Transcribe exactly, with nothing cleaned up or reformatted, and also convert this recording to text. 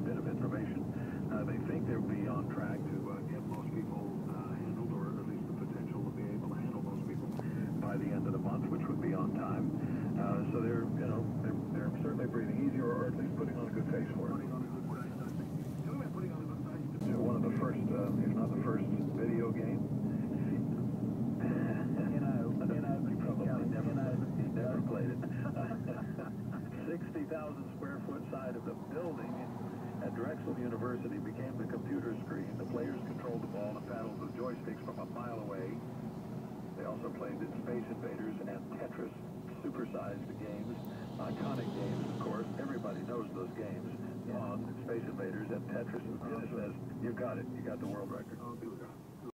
bit of information. Uh, they think they'll be on track to uh, get most people uh, handled, or at least the potential to be able to handle most people by the end of the month, which would be on time. Uh, so they're, you know, they're, they're certainly breathing easier, or at least putting on a good face for it. One of the first, uh, if not the first, video game. You know, you know, you probably never, you never played it. sixty thousand square foot side of the building at Drexel University became the computer screen. The players controlled the ball and paddled with joysticks from a mile away. They also played in Space Invaders and Tetris, supersized games, iconic games, of course. Everybody knows those games. On Space Invaders and Tetris, and it says, you got it, you got the world record.